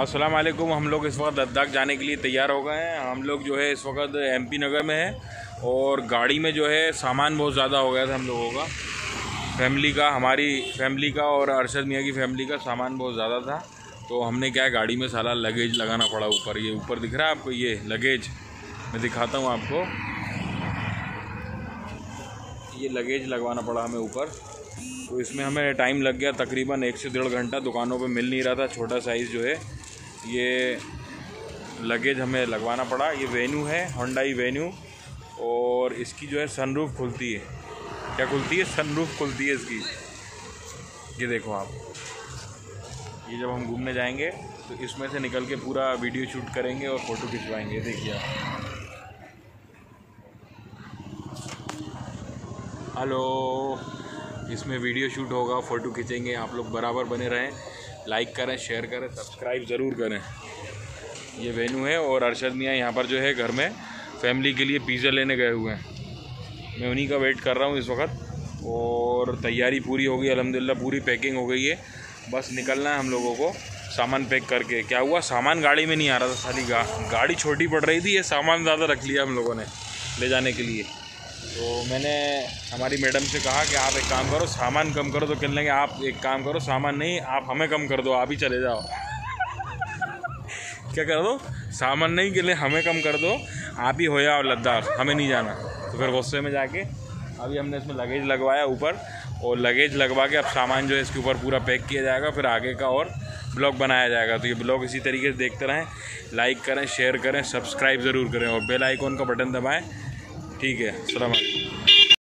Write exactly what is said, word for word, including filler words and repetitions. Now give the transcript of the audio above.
अस्सलाम वालेकुम। हम लोग इस वक्त लद्दाख जाने के लिए तैयार हो गए हैं। हम लोग जो है इस वक्त एमपी नगर में हैं और गाड़ी में जो है सामान बहुत ज़्यादा हो गया था हम लोगों का, फैमिली का, हमारी फैमिली का और अरशद मियाँ की फैमिली का सामान बहुत ज़्यादा था। तो हमने क्या है गाड़ी में सारा लगेज लगाना पड़ा ऊपर। ये ऊपर दिख रहा है आपको, ये लगेज मैं दिखाता हूँ आपको। ये लगेज लगवाना पड़ा हमें ऊपर, तो इसमें हमें टाइम लग गया तकरीबन एक से डेढ़ घंटा। दुकानों पे मिल नहीं रहा था, छोटा साइज़ जो है ये लगेज हमें लगवाना पड़ा। ये वेन्यू है, Hyundai वेन्यू, और इसकी जो है सनरूफ खुलती है। क्या खुलती है? सनरूफ खुलती है इसकी। ये देखो आप, ये जब हम घूमने जाएंगे तो इसमें से निकल के पूरा वीडियो शूट करेंगे और फ़ोटो खिंचवाएँगे। देखिए आप, हेलो, इसमें वीडियो शूट होगा, फ़ोटो खींचेंगे। आप लोग बराबर बने रहें, लाइक करें, शेयर करें, सब्सक्राइब ज़रूर करें। ये वेन्यू है और अरशद मियाँ यहाँ पर जो है घर में फैमिली के लिए पिज़्ज़ा लेने गए हुए हैं। मैं उन्हीं का वेट कर रहा हूँ इस वक्त। और तैयारी पूरी हो गई अल्हम्दुलिल्लाह, पूरी पैकिंग हो गई है, बस निकलना है हम लोगों को सामान पैक करके। क्या हुआ, सामान गाड़ी में नहीं आ रहा था, सारी गा, गाड़ी छोटी पड़ रही थी, ये सामान ज़्यादा रख लिया हम लोगों ने ले जाने के लिए। तो मैंने हमारी मैडम से कहा कि आप एक काम करो, सामान कम करो। तो कहने लगे आप एक काम करो, सामान नहीं, आप हमें कम कर दो, आप ही चले जाओ। क्या कर दो, सामान नहीं के लिए हमें कम कर दो, आप ही हो जाओ लद्दाख, हमें नहीं जाना। तो फिर गुस्से में जाके अभी हमने इसमें लगेज लगवाया ऊपर, और लगेज लगवा के अब सामान जो है इसके ऊपर पूरा पैक किया जाएगा, फिर आगे का और ब्लॉग बनाया जाएगा। तो ये ब्लॉग इसी तरीके से देखते रहें, लाइक करें, शेयर करें, सब्सक्राइब ज़रूर करें और बेल आइकॉन का बटन दबाएँ। ठीक है, सलाम अलैकुम।